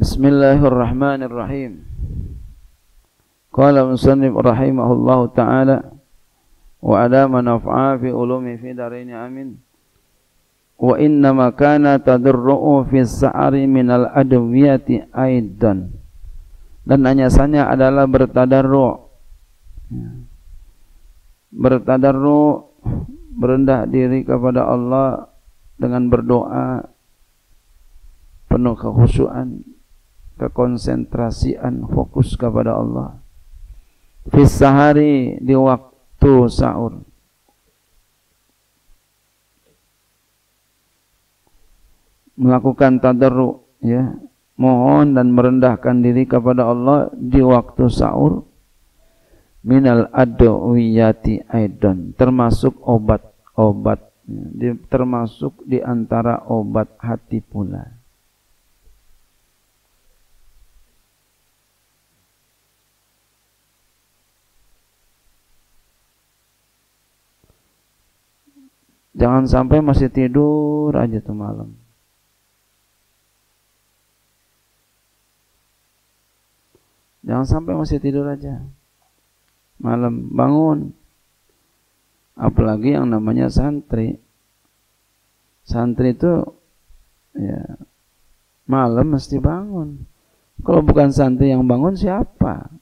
Bismillahirrahmanirrahim. Qala musannif rahimahullahu ta'ala wa adama naf'a fi ulumi fi daraini amin. Wa inna ma kana tadarru'u fi sa'ari minal adwiyati aidan. Dan anyasannya adalah bertadarru'. Bertadarru', berendah diri kepada Allah dengan berdoa penuh kekhusyuan, kekonsentrasian, fokus kepada Allah. Fi sahari, di waktu sahur. Melakukan tadarru', ya, mohon dan merendahkan diri kepada Allah di waktu sahur. Minal adwiyati aidan, termasuk obat-obat, termasuk di antara obat hati pula. Jangan sampai masih tidur aja tuh malam. Jangan sampai masih tidur aja malam, bangun. Apalagi yang namanya santri. Santri itu ya malam mesti bangun. Kalau bukan santri yang bangun siapa?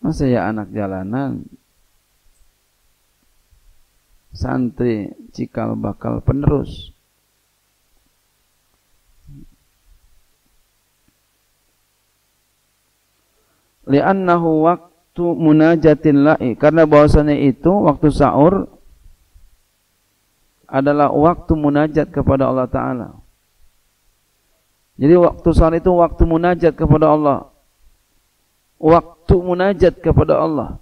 Masa ya anak jalanan, santri cikal bakal penerus. Li'annahu waktu munajatin la'i, karena bahwasanya itu waktu sahur adalah waktu munajat kepada Allah Ta'ala. Jadi waktu sahur itu waktu munajat kepada Allah. Waktu munajat kepada Allah.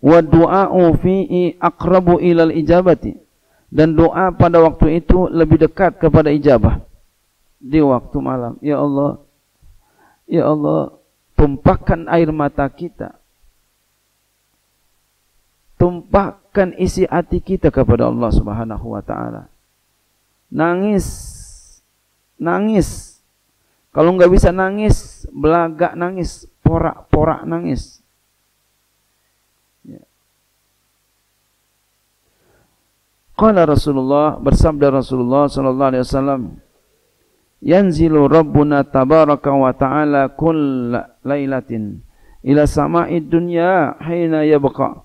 Wa du'a'u fi'i aqrabu ilal ijabati, dan doa pada waktu itu lebih dekat kepada ijabah. Di waktu malam, ya Allah, ya Allah, tumpahkan air mata kita, tumpahkan isi hati kita kepada Allah Subhanahu wa ta'ala. Nangis, nangis. Kalau nggak bisa nangis, belagak nangis, porak-porak nangis. Qala Rasulullah, bersabda Rasulullah sallallahu alaihi wasallam, yanzilu rabbuna tabaraka wa ta'ala kull lailatin ila sama'id dunya hina yabqa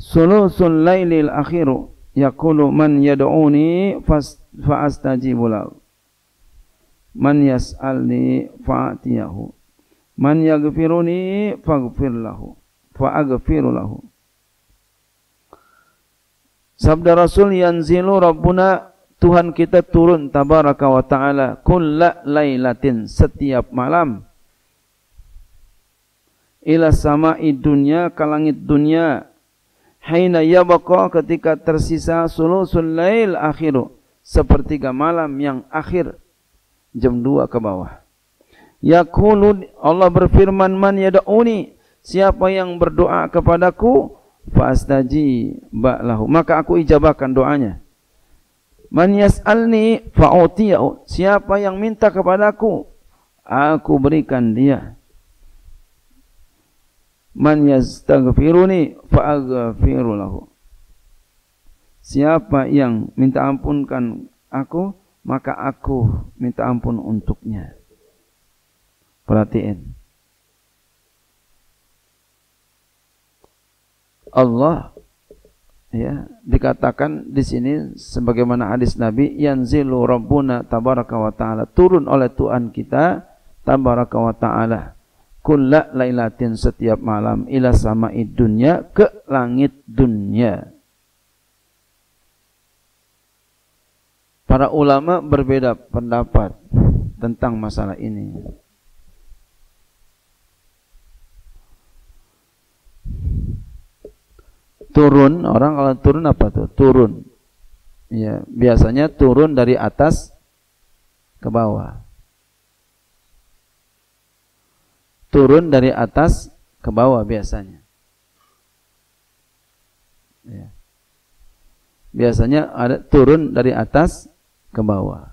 sulusul lailil akhiru yaqulu man yad'uni fa'astajibu lahu man yas'alni fa'atiyahu man yaghfiruni fa'aghfiru lahu. Sabda Rasul, yanzilu Rabbuna, Tuhan kita turun, tabaraka wa ta'ala, kulla lailatin, setiap malam, ila sama'i dunya, ke langit dunia, haina yabqa, ketika tersisa, sulusul lail akhiru, sepertiga malam yang akhir, jam 2 ke bawah. Yaqulu, Allah berfirman, man yada'uni, siapa yang berdoa kepadaku, fa'astajib lahu, maka aku ijabahkan doanya. Man yas'alni fa'utiyahu, siapa yang minta kepadaku, aku berikan dia. Man yastaghfiruni fa'aghfiru lahu, siapa yang minta ampunkan aku, maka aku minta ampun untuknya. Perhatiin, Allah, ya, dikatakan di sini sebagaimana hadis Nabi, yanzilu rabbuna tabaraka wa ta'ala, turun oleh Tuhan kita tabaraka wa ta'ala kulla lailatin, setiap malam, ila sama'id dunya, ke langit dunia. Para ulama berbeda pendapat tentang masalah ini. Turun, orang kalau turun apa tuh? Turun. Ya, biasanya turun dari atas ke bawah. Turun dari atas ke bawah biasanya. Ya. Biasanya ada turun dari atas ke bawah.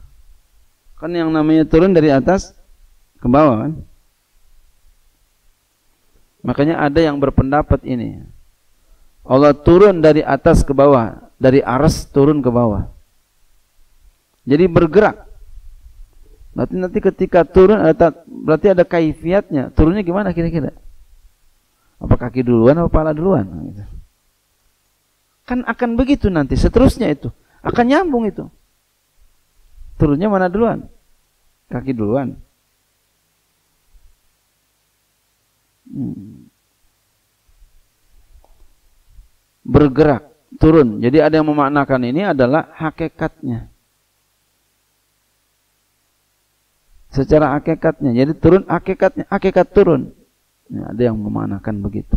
Kan yang namanya turun dari atas ke bawah kan. Makanya ada yang berpendapat ini, Allah turun dari atas ke bawah, dari aras turun ke bawah. Jadi bergerak. Nanti ketika turun berarti ada kaifiatnya. Turunnya gimana kira-kira? Apa kaki duluan apa pala duluan? Kan akan begitu nanti seterusnya itu. Akan nyambung itu. Turunnya mana duluan? Kaki duluan. Bergerak, turun. Jadi ada yang memaknakan ini adalah hakikatnya. Secara hakikatnya. Jadi turun hakikatnya, hakikat turun. Ya, ada yang memaknakan begitu.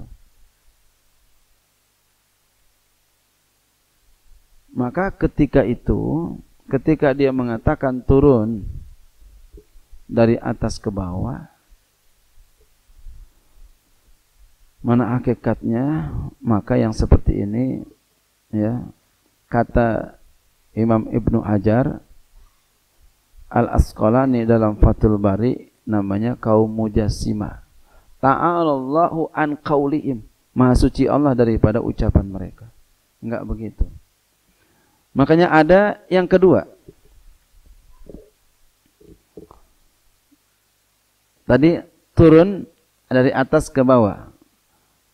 Maka ketika itu, ketika dia mengatakan turun dari atas ke bawah, mana hakikatnya, maka yang seperti ini, ya, kata Imam Ibnu Hajar Al-Asqalani dalam Fathul Bari, namanya kaum Mujassimah. Ta'alallahu an qaulihim, maha suci Allah daripada ucapan mereka. Enggak begitu. Makanya ada yang kedua. Tadi turun dari atas ke bawah.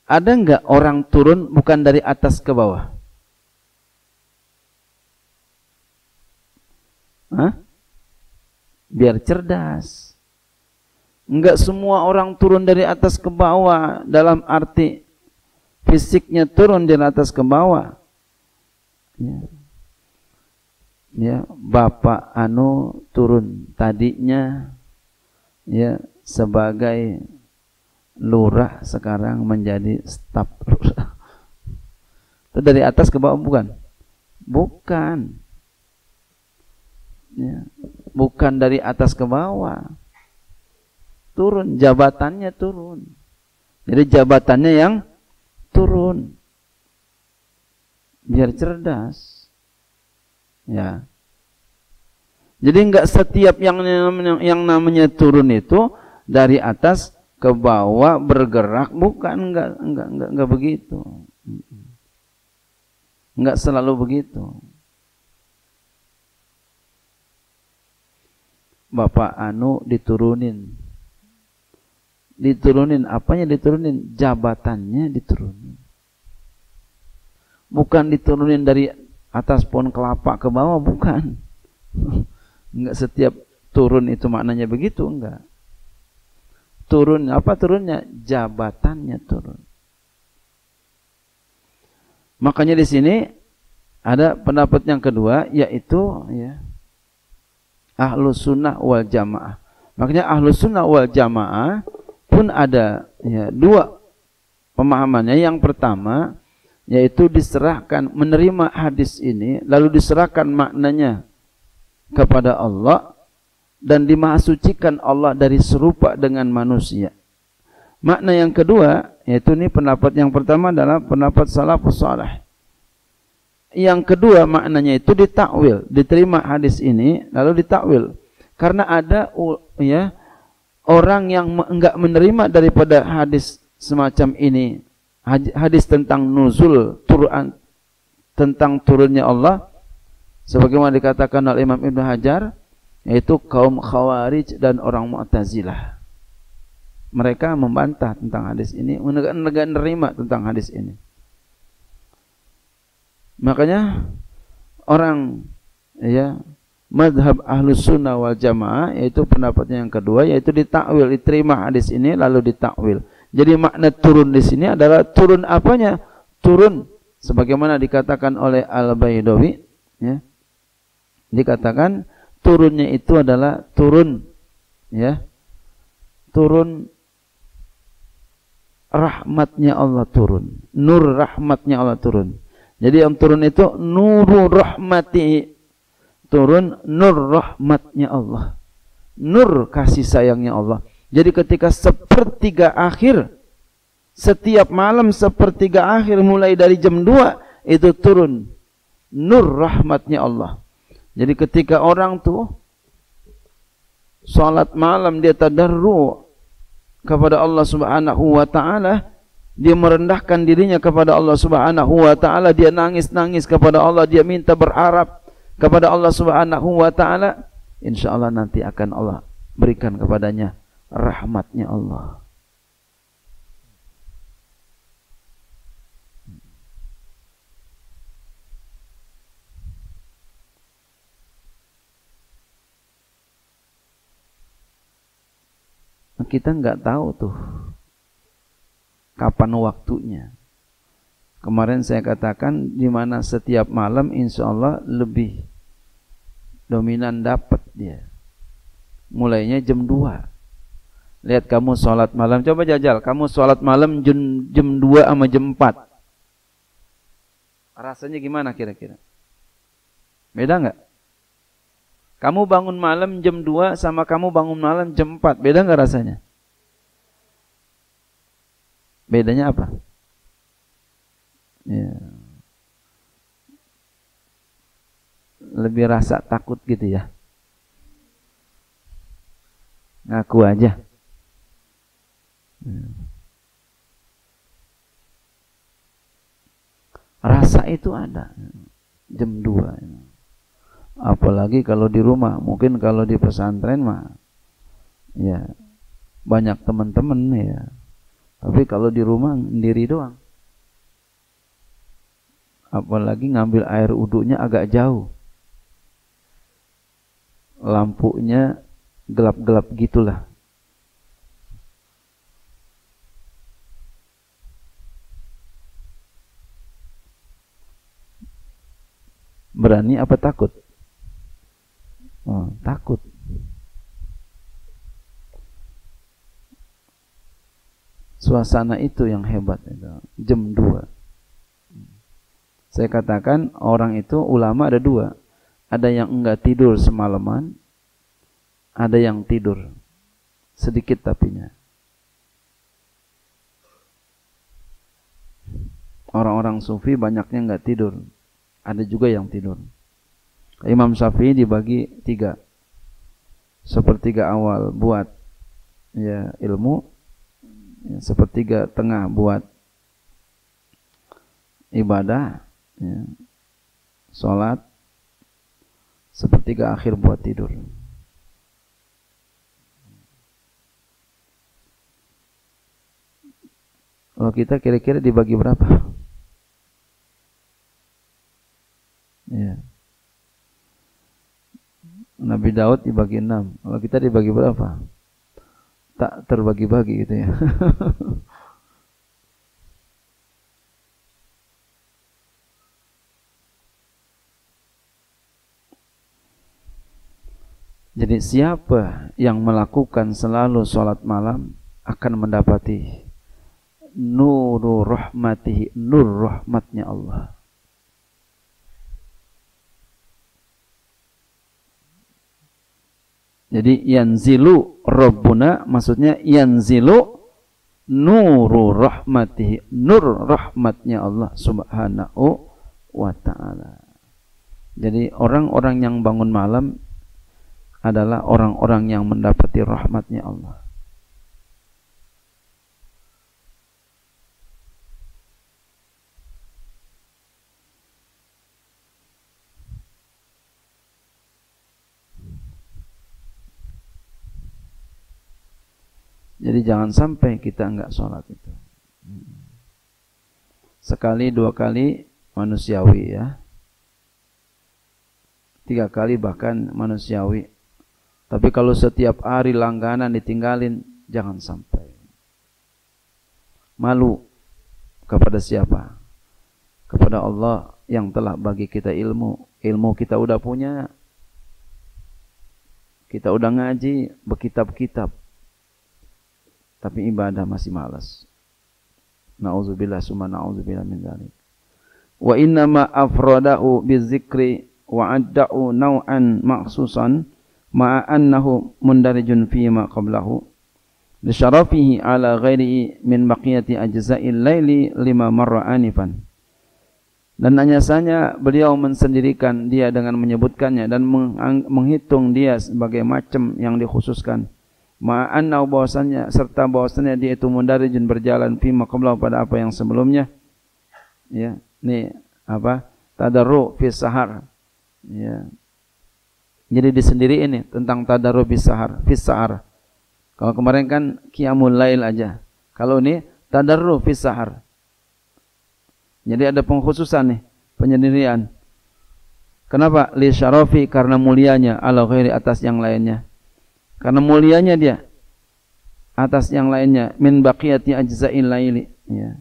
Ada enggak orang turun bukan dari atas ke bawah? Hah? Biar cerdas. Enggak semua orang turun dari atas ke bawah dalam arti fisiknya turun dari atas ke bawah. Ya. Ya, Bapak Anu turun tadinya ya sebagai lurah, sekarang menjadi staf lurah. Itu dari atas ke bawah bukan? Bukan. Ya, bukan dari atas ke bawah. Turun, jabatannya turun. Jadi jabatannya yang turun. Biar cerdas. Ya. Jadi enggak setiap yang namanya turun itu dari atas ke bawah bergerak, bukan, enggak begitu. Enggak selalu begitu. Bapak Anu diturunin. Diturunin apanya diturunin? Jabatannya diturunin. Bukan diturunin dari atas pohon kelapa ke bawah, bukan. Enggak setiap turun itu maknanya begitu, enggak. Turun, apa turunnya? Jabatannya turun. Makanya di sini ada pendapat yang kedua, yaitu ya, Ahlus Sunnah wal Jamaah. Makanya Ahlus Sunnah wal Jamaah pun ada ya, dua pemahamannya. Yang pertama, yaitu diserahkan, menerima hadis ini lalu diserahkan maknanya kepada Allah dan dimahasucikan Allah dari serupa dengan manusia. Makna yang kedua, yaitu ini pendapat yang pertama adalah pendapat salafus salih. Yang kedua maknanya itu ditakwil, diterima hadis ini lalu ditakwil. Karena ada ya orang yang enggak menerima daripada hadis semacam ini, hadis tentang nuzul Quran, tentang turunnya Allah, sebagaimana dikatakan oleh Imam Ibnu Hajar, yaitu kaum Khawarij dan orang Mu'tazilah. Mereka membantah tentang hadis ini, menerima tentang hadis ini. Makanya orang ya mazhab Ahlus Sunnah wal Jamaah, yaitu pendapatnya yang kedua, yaitu ditakwil, diterima hadis ini lalu ditakwil. Jadi makna turun di sini adalah turun apanya? Turun sebagaimana dikatakan oleh Al-Baidawi, ya. Dikatakan turunnya itu adalah turun ya. Turun rahmatnya Allah turun, nur rahmatnya Allah turun. Jadi yang turun itu nuru rahmati. Turun nur rahmatnya Allah. Nur kasih sayangnya Allah. Jadi ketika sepertiga akhir, setiap malam sepertiga akhir mulai dari jam 2 itu turun nur rahmatnya Allah. Jadi ketika orang tuh salat malam dia tadarru kepada Allah Subhanahu wa taala, dia merendahkan dirinya kepada Allah Subhanahu wa taala, dia nangis-nangis kepada Allah, dia minta berharap kepada Allah Subhanahu wa taala, insyaallah nanti akan Allah berikan kepadanya rahmatnya Allah. Kita nggak tahu tuh kapan waktunya. Kemarin saya katakan di mana setiap malam insya Allah lebih dominan dapat dia. Mulainya jam 2. Lihat kamu sholat malam, coba jajal, kamu sholat malam jam 2 sama jam 4. Rasanya gimana kira-kira? Beda nggak? Kamu bangun malam jam 2 sama kamu bangun malam jam 4, beda nggak rasanya? Bedanya apa? Ya. Lebih rasa takut gitu ya. Ngaku aja. Rasa itu ada jam 2 ini. Apalagi kalau di rumah, mungkin kalau di pesantren mah ya banyak teman-teman ya, tapi kalau di rumah sendiri doang, apalagi ngambil air wudunya agak jauh, lampunya gelap-gelap gitulah. Berani apa takut? Oh, takut. Suasana itu yang hebat itu. Jam 2. Saya katakan orang itu ulama ada 2. Ada yang enggak tidur semalaman, ada yang tidur sedikit tapinya. Orang-orang sufi banyaknya enggak tidur, ada juga yang tidur. Imam Syafi'i dibagi 3, sepertiga awal buat ya ilmu, ya, sepertiga tengah buat ibadah, ya, sholat, sepertiga akhir buat tidur. Kalau kita kira-kira dibagi berapa? Ya. Nabi Daud dibagi 6. Kalau kita dibagi berapa? Tak terbagi-bagi gitu ya. Jadi siapa yang melakukan selalu sholat malam akan mendapati nuru rahmatihi, nur rahmatnya Allah. Jadi yanzilu rabbuna maksudnya yanzilu nuru rahmatihi, nur rahmatnya Allah Subhanahu wa taala. Jadi orang-orang yang bangun malam adalah orang-orang yang mendapati rahmatnya Allah. Jadi jangan sampai kita enggak sholat itu. Sekali, 2 kali manusiawi ya. 3 kali bahkan manusiawi. Tapi kalau setiap hari langganan ditinggalin, jangan sampai. Malu kepada siapa? Kepada Allah yang telah bagi kita ilmu. Ilmu kita udah punya. Kita udah ngaji, berkitab-kitab. Tapi ibadah masih malas. Nauzubillah summa nauzubillah min dzalik. Wa inna ma afradahu bizikri wa adda'u naw'an maksusan ma'a annahu mundarijun fima qablahu li syarafihi ala ghairihi min baqiyati ajza'il laili lima marra anifan. Dan hanya saja beliau mensendirikan dia dengan menyebutkannya dan menghitung dia sebagai macam yang dikhususkan. Ma'annau bahwasannya, serta bahwasannya dia itu mundarijun berjalan fi maqablahu pada apa yang sebelumnya. Ya, ini apa? Tadarru fi sahar. Ya. Jadi disendiri ini tentang tadarru fi sahar, fi sahar. Kalau kemarin kan qiyamul lail aja. Kalau ini tadarru fi sahar. Jadi ada pengkhususan nih, penyendirian. Kenapa? Li syarafi, karena mulianya, ala ghairi atas yang lainnya. Karena mulianya dia atas yang lainnya, min baqiyati ajza'il laili, ya.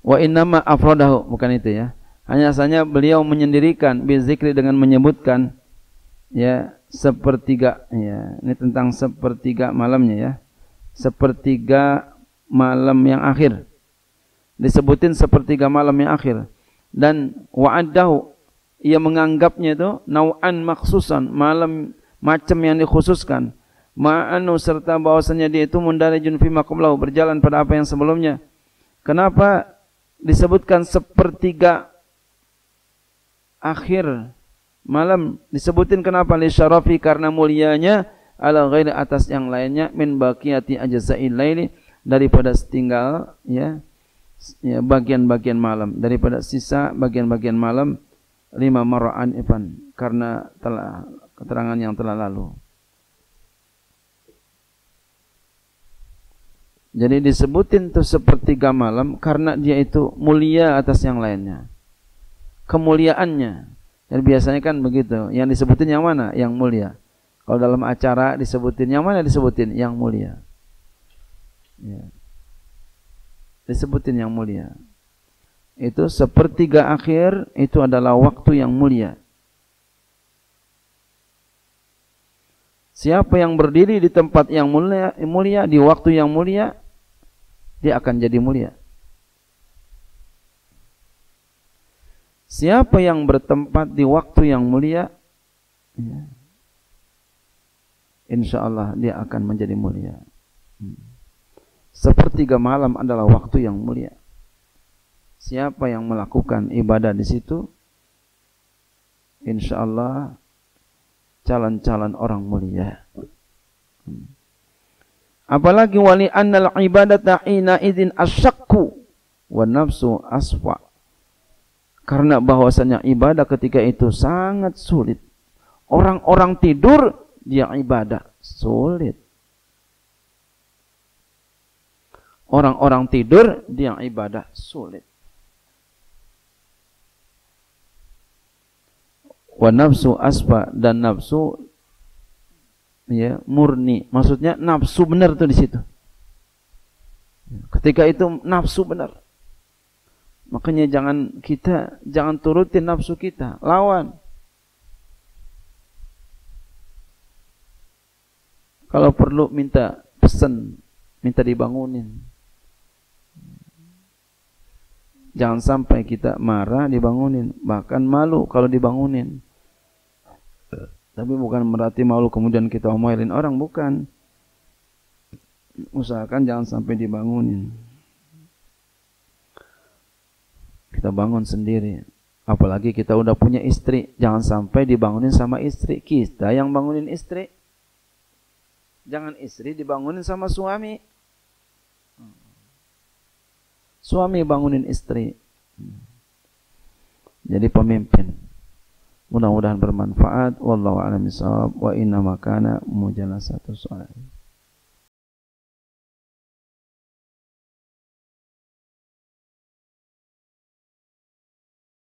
Wa innama afradahu, bukan itu ya. Hanya saja beliau menyendirikan bizikri dengan menyebutkan ya sepertiga, ya. Ini tentang sepertiga malamnya ya. Sepertiga malam yang akhir, disebutin sepertiga malam yang akhir. Dan wa'adahu, ia menganggapnya itu nau'an maksusan, malam macam yang dikhususkan. Ma'anu, serta bahwasannya dia itu mundarijun fi maqablahu, berjalan pada apa yang sebelumnya. Kenapa disebutkan sepertiga akhir malam? Disebutin kenapa? Li syarafi, karena mulianya, ala ghairi atas yang lainnya, min baqiyati ajza'il laili, daripada setinggal ya bagian-bagian malam, daripada sisa bagian-bagian malam, lima mara'an ifan, karena telah keterangan yang telah lalu. Jadi disebutin itu sepertiga malam karena dia itu mulia atas yang lainnya, kemuliaannya. Dan biasanya kan begitu, yang disebutin yang mana? Yang mulia. Kalau dalam acara disebutin yang mana? Disebutin yang mulia. Ya. Disebutin yang mulia. Itu sepertiga akhir itu adalah waktu yang mulia. Siapa yang berdiri di tempat yang mulia di waktu yang mulia, dia akan jadi mulia. Siapa yang bertempat di waktu yang mulia, ya, insya Allah dia akan menjadi mulia. Sepertiga malam adalah waktu yang mulia. Siapa yang melakukan ibadah di situ, insya Allah calon-calon orang mulia. Apalagi wali annal ibadata ina idzin asyaqqu wa nafsu aswa. Karena bahwasanya ibadah ketika itu sangat sulit. Orang-orang tidur dia ibadah, sulit. Orang-orang tidur dia ibadah, sulit. Wa nafsu asfa, dan nafsu ya murni. Maksudnya nafsu benar tuh di situ. Ketika itu nafsu benar. Makanya jangan turutin nafsu kita, lawan. Kalau perlu minta pesan, minta dibangunin. Jangan sampai kita marah dibangunin, bahkan malu kalau dibangunin. Tapi bukan berarti malu kemudian kita omelin orang, bukan. Usahakan jangan sampai dibangunin. Kita bangun sendiri. Apalagi kita udah punya istri, jangan sampai dibangunin sama istri. Kita yang bangunin istri. Jangan istri dibangunin sama suami. Suami bangunin istri. Jadi pemimpin. Mudah-mudahan bermanfaat. Wallahu a'lam bishawab. Wa inna makana mujalasatu soal.